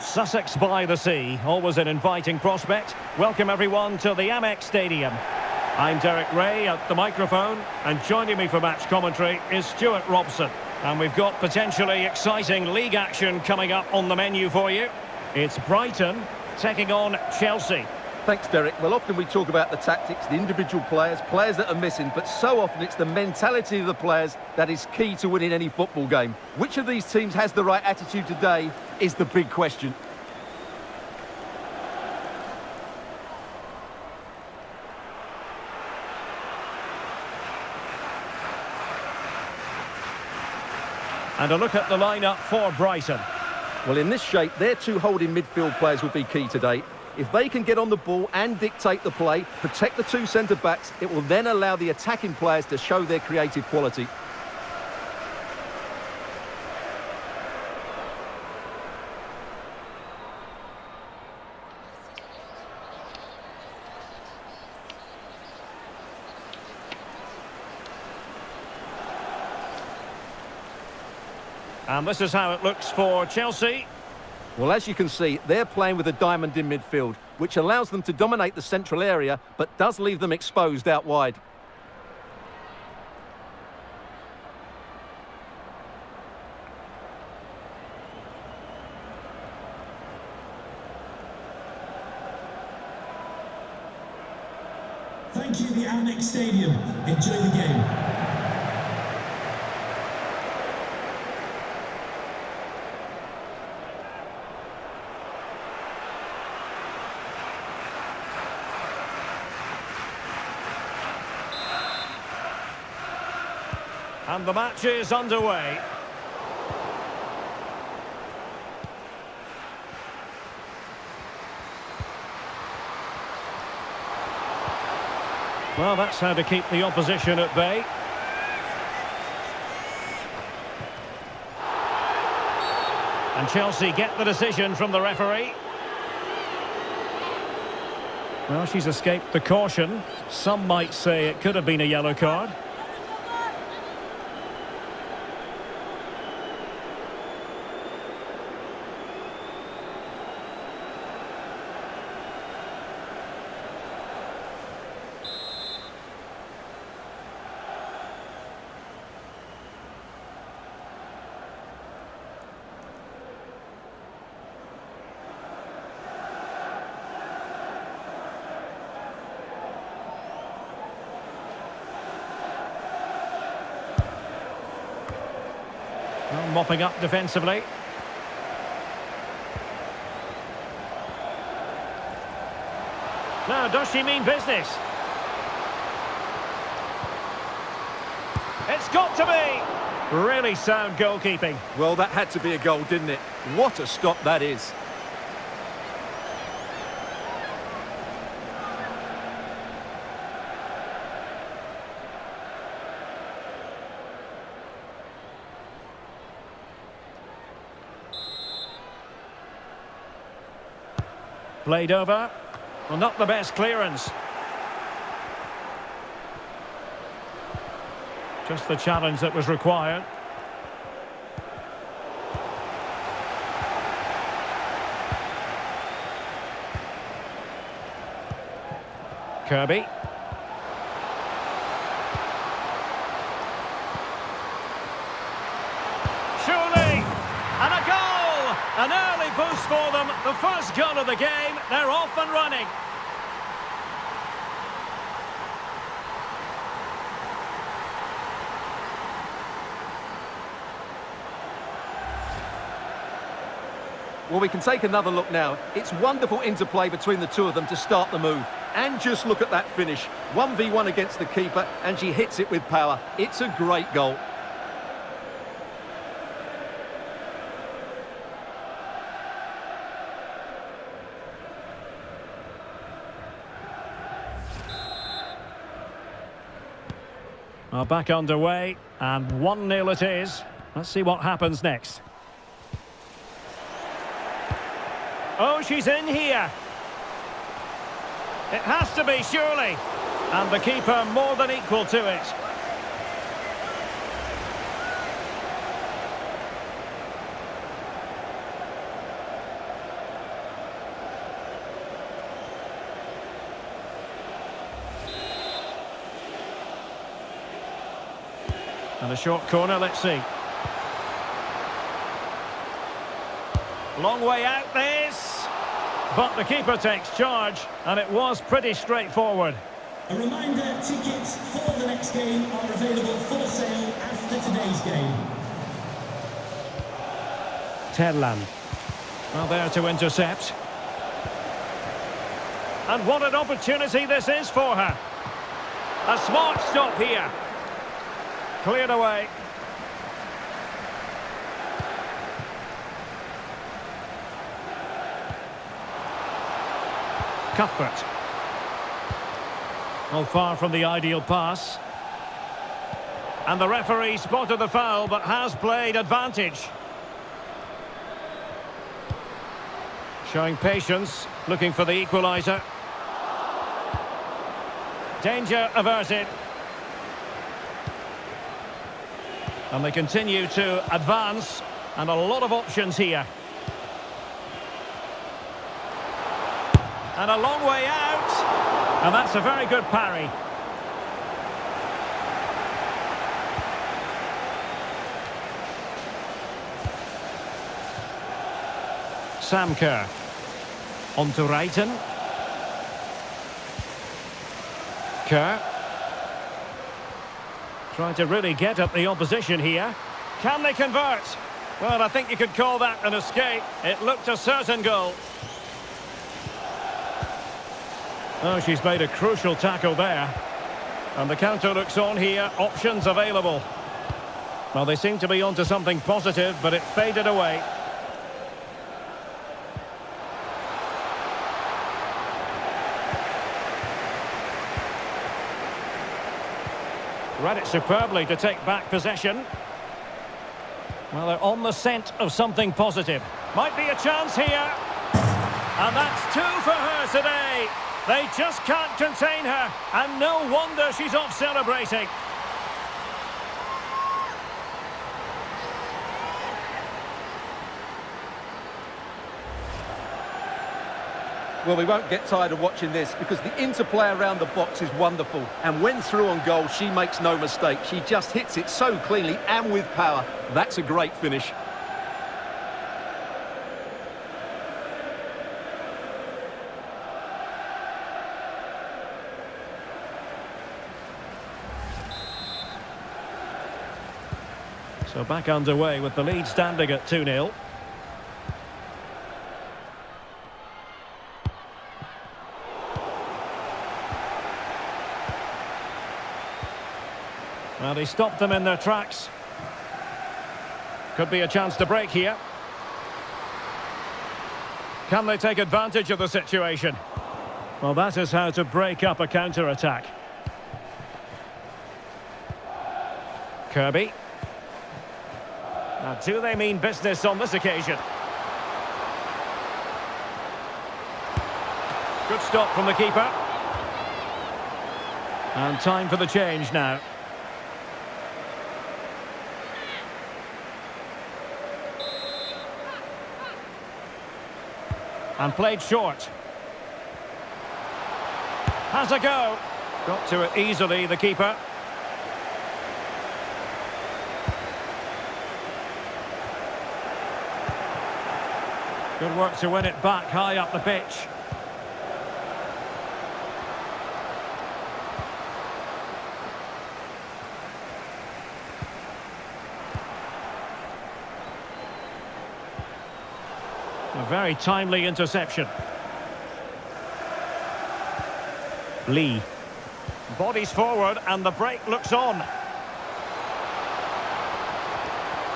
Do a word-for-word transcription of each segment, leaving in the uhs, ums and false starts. Sussex-by-the-Sea, always an inviting prospect. Welcome everyone to the Amex Stadium. I'm Derek Ray at the microphone, and joining me for match commentary is Stuart Robson. And we've got potentially exciting league action coming up on the menu for you. It's Brighton taking on Chelsea. Thanks, Derek. Well, often we talk about the tactics, the individual players, players that are missing, but so often it's the mentality of the players that is key to winning any football game. Which of these teams has the right attitude today is the big question. And a look at the lineup for Brighton. Well, in this shape, their two holding midfield players will be key today. If they can get on the ball and dictate the play, protect the two centre-backs, it will then allow the attacking players to show their creative quality. And this is how it looks for Chelsea. Well, as you can see, they're playing with a diamond in midfield, which allows them to dominate the central area, but does leave them exposed out wide. Thank you, the Amex Stadium. Enjoy the game. And the match is underway. Well, that's how to keep the opposition at bay. And Chelsea get the decision from the referee. Well, she's escaped the caution. Some might say it could have been a yellow card. Mopping up defensively. Now, does she mean business? It's got to be! Really sound goalkeeping. Well, that had to be a goal, didn't it? What a stop that is. Played over. Well, not the best clearance. Just the challenge that was required. Kirby. An early boost for them, the first goal of the game, they're off and running. Well, we can take another look now. It's wonderful interplay between the two of them to start the move. And just look at that finish. one v one against the keeper, and she hits it with power. It's a great goal. Are back underway, and one nil it is. Let's see what happens next. Oh, she's in here. It has to be, surely. And the keeper more than equal to it. And a short corner, let's see. Long way out this. But the keeper takes charge, and it was pretty straightforward. A reminder, tickets for the next game are available for sale after today's game. Terland. Well, there to intercept. And what an opportunity this is for her. A smart stop here. Cleared away. Cuthbert. Well, far from the ideal pass. And the referee spotted the foul, but has played advantage. Showing patience, looking for the equaliser. Danger averted. And they continue to advance, and a lot of options here. And a long way out. And that's a very good parry. Sam Kerr. On to Wrighton. Kerr. Trying to really get at the opposition here. Can they convert? Well, I think you could call that an escape. It looked a certain goal. Oh, she's made a crucial tackle there. And the counter looks on here. Options available. Well, they seem to be onto something positive, but it faded away. Raditz superbly to take back possession. Well, they're on the scent of something positive. Might be a chance here. And that's two for her today. They just can't contain her. And no wonder she's off celebrating. Well, we won't get tired of watching this because the interplay around the box is wonderful. And when through on goal, she makes no mistake. She just hits it so cleanly and with power. That's a great finish. So back underway with the lead standing at two nil. Well, he stopped them in their tracks. Could be a chance to break here. Can they take advantage of the situation? Well, that is how to break up a counter-attack. Kirby. Now, do they mean business on this occasion? Good stop from the keeper. And time for the change now. And played short. Has a go. Got to it easily, the keeper. Good work to win it back high up the pitch. A very timely interception. Lee. Bodies forward and the break looks on.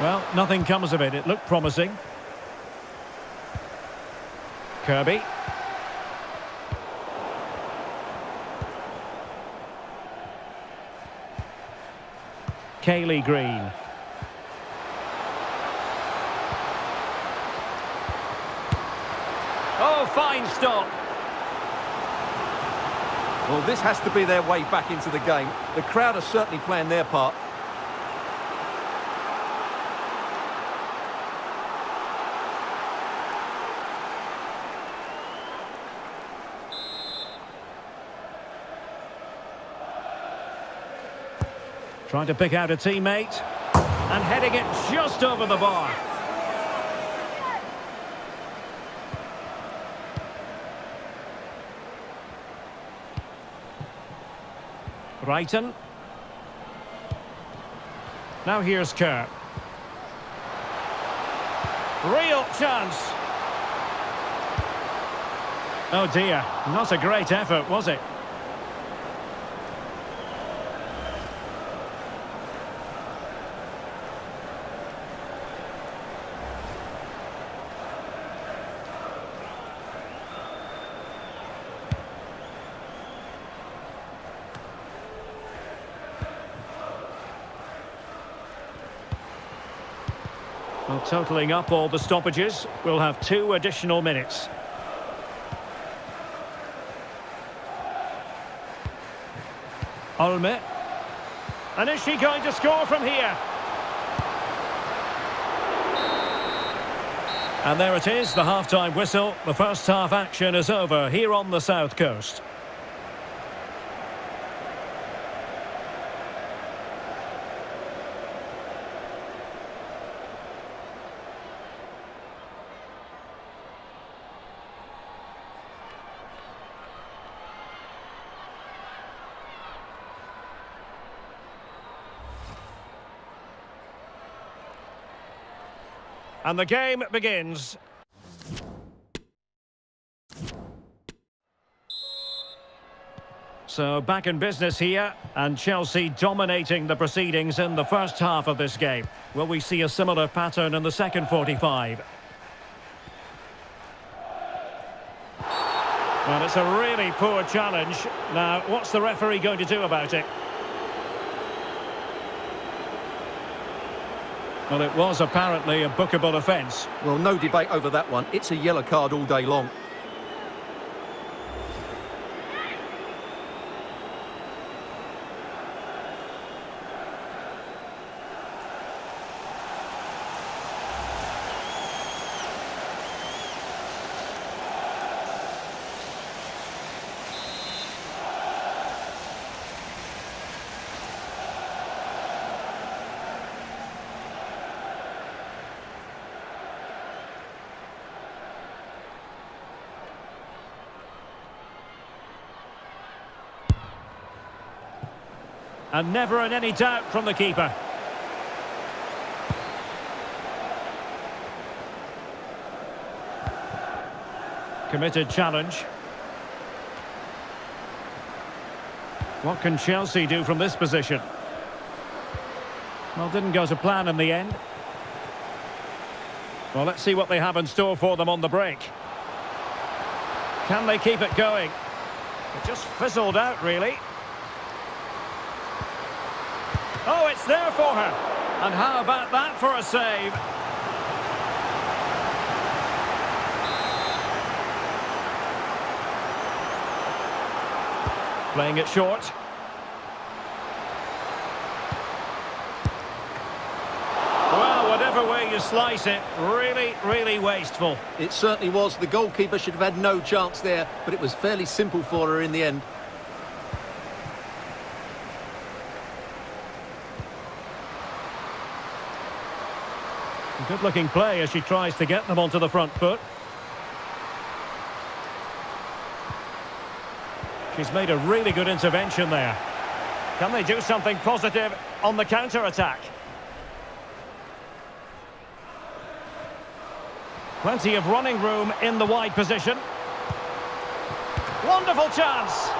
Well, nothing comes of it. It looked promising. Kirby. Kayleigh Green. Fine stop. Well, this has to be their way back into the game. The crowd are certainly playing their part. Trying to pick out a teammate. And heading it just over the bar. Wrighton. Now here's Kerr. Real chance. Oh dear, not a great effort, was it? Well, totalling up all the stoppages, we'll have two additional minutes. Olme. And is she going to score from here? And there it is, the half-time whistle. The first half action is over here on the South Coast. And the game begins. So back in business here, and Chelsea dominating the proceedings in the first half of this game. Will we see a similar pattern in the second forty-five? Well, it's a really poor challenge. Now, what's the referee going to do about it? Well, it was apparently a bookable offence. Well, no debate over that one. It's a yellow card all day long. And never in any doubt from the keeper. Committed challenge. What can Chelsea do from this position? Well, didn't go to plan in the end. Well, let's see what they have in store for them on the break. Can they keep it going? It just fizzled out, really. Oh, it's there for her. And how about that for a save? Playing it short. Well, whatever way you slice it, really, really wasteful. It certainly was. The goalkeeper should have had no chance there, but it was fairly simple for her in the end. Good-looking play as she tries to get them onto the front foot. She's made a really good intervention there. Can they do something positive on the counter-attack? Plenty of running room in the wide position. Wonderful chance!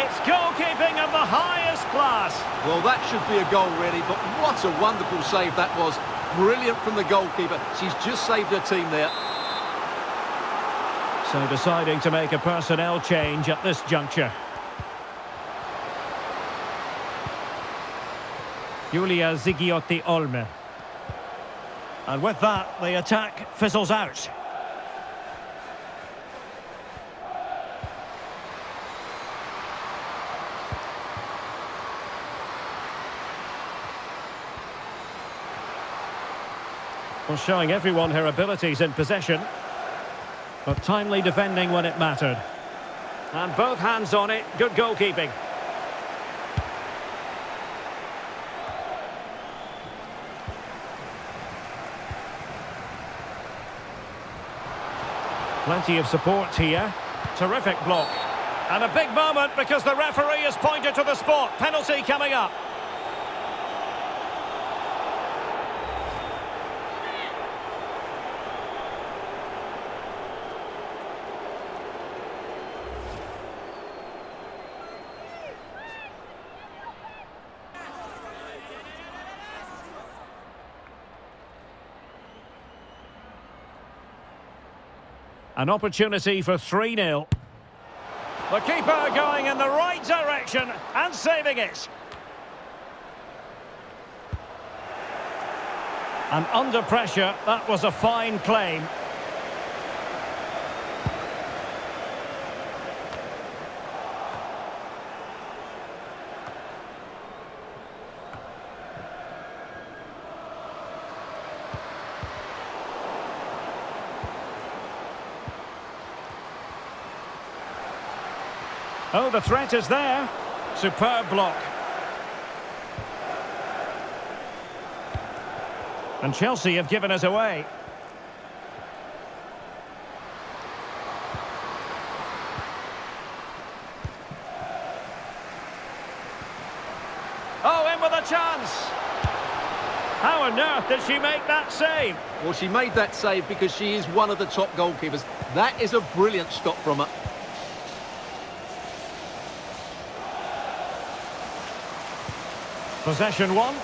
It's goalkeeping of the highest class. Well, that should be a goal, really, but what a wonderful save that was. Brilliant from the goalkeeper. She's just saved her team there. So deciding to make a personnel change at this juncture. Julia Zigiotti Olme. And with that, the attack fizzles out. Well, showing everyone her abilities in possession, but timely defending when it mattered. And both hands on it, good goalkeeping. Plenty of support here. Terrific block. And a big moment because the referee has pointed to the spot. Penalty coming up. An opportunity for three nil. The keeper going in the right direction and saving it. And under pressure, that was a fine claim. Oh, the threat is there. Superb block. And Chelsea have given us away. Oh, in with a chance. How on earth did she make that save? Well, she made that save because she is one of the top goalkeepers. That is a brilliant stop from her. Possession one.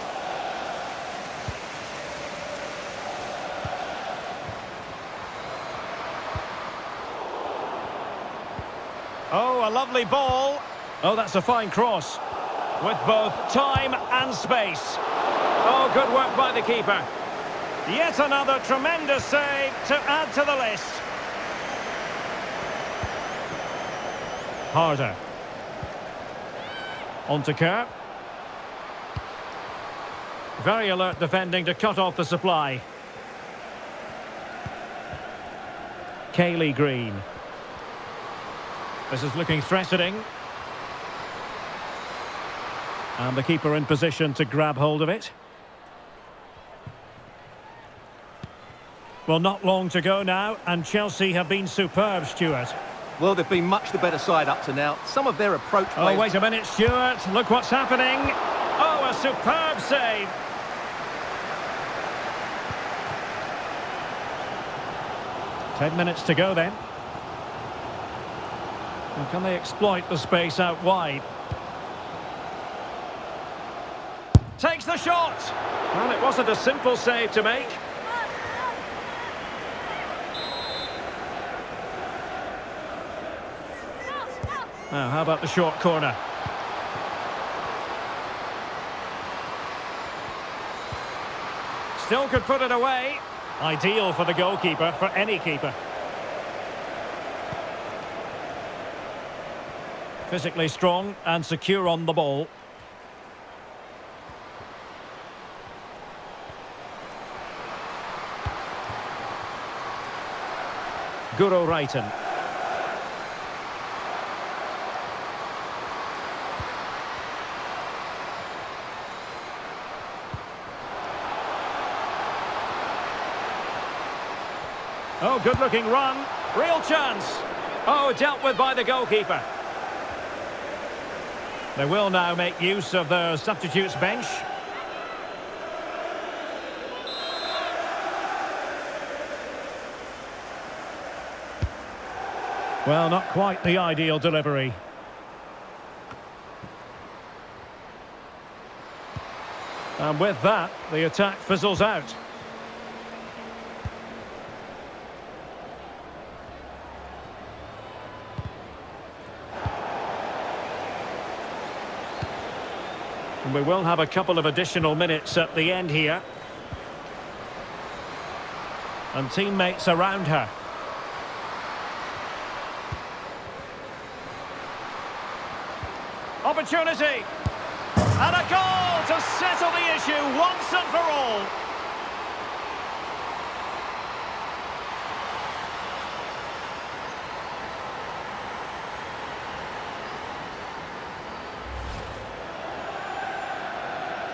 Oh, a lovely ball. Oh, that's a fine cross. With both time and space. Oh, good work by the keeper. Yet another tremendous save to add to the list. Harder. On to Kerr. Very alert defending to cut off the supply. Kayleigh Green. This is looking threatening. And the keeper in position to grab hold of it. Well, not long to go now, and Chelsea have been superb, Stuart. Well, they've been much the better side up to now. Some of their approach... Oh, wait a minute, Stuart. Look what's happening. Oh, a superb save. Ten minutes to go then. Well, can they exploit the space out wide? Takes the shot. Well, it wasn't a simple save to make. Now, how about the short corner? Still could put it away. Ideal for the goalkeeper, for any keeper. Physically strong and secure on the ball. Guro Reiten. Oh, good-looking run. Real chance. Oh, dealt with by the goalkeeper. They will now make use of the substitutes bench. Well, not quite the ideal delivery. And with that, the attack fizzles out. We will have a couple of additional minutes at the end here. And teammates around her. Opportunity. And a goal to settle the issue once and for all.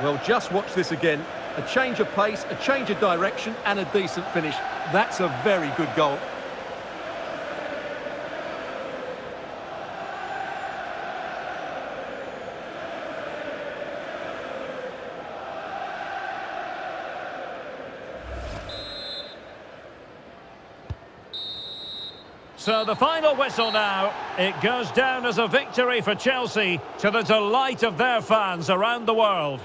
Well, just watch this again. A change of pace, a change of direction, and a decent finish. That's a very good goal. So the final whistle now. It goes down as a victory for Chelsea, to the delight of their fans around the world.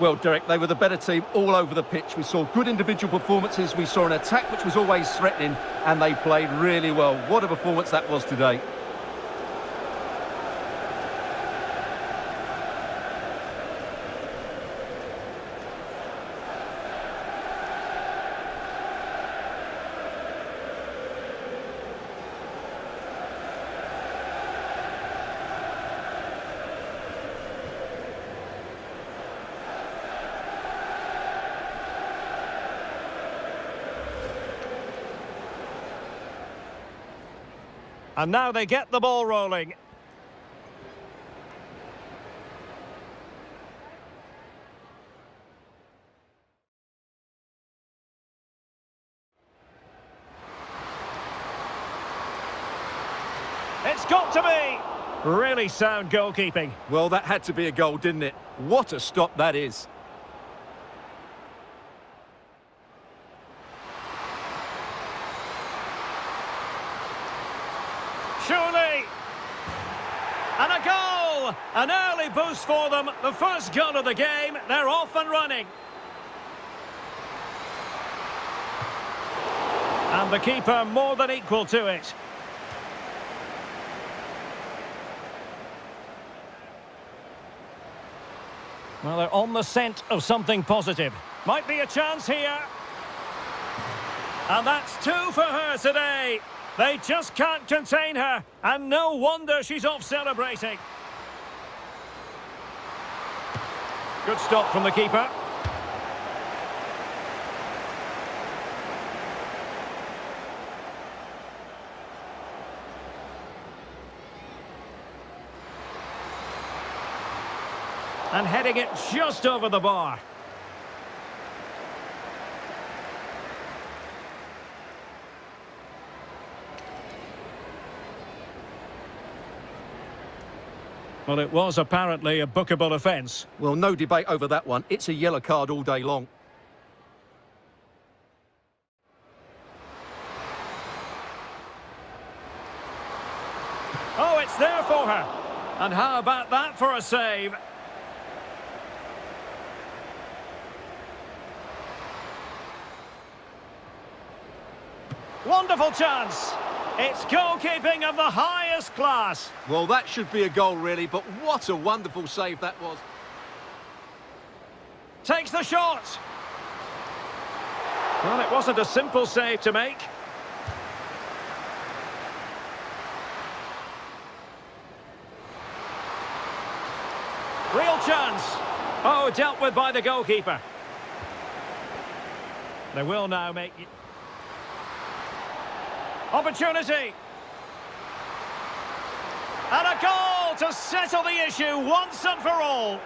Well, Derek, they were the better team all over the pitch. We saw good individual performances. We saw an attack which was always threatening, and they played really well. What a performance that was today. And now they get the ball rolling. It's got to be! Really sound goalkeeping. Well, that had to be a goal, didn't it? What a stop that is. Surely, and a goal! An early boost for them, the first goal of the game, they're off and running. And the keeper more than equal to it. Well, they're on the scent of something positive. Might be a chance here. And that's two for her today. They just can't contain her, and no wonder she's off celebrating. Good stop from the keeper. And heading it just over the bar. Well, it was apparently a bookable offence. Well, no debate over that one. It's a yellow card all day long. Oh, it's there for her. And how about that for a save? Wonderful chance. It's goalkeeping of the highest class. Well, that should be a goal, really, but what a wonderful save that was. Takes the shot. Well, it wasn't a simple save to make. Real chance. Oh, dealt with by the goalkeeper. They will now make... opportunity. And a goal to settle the issue once and for all.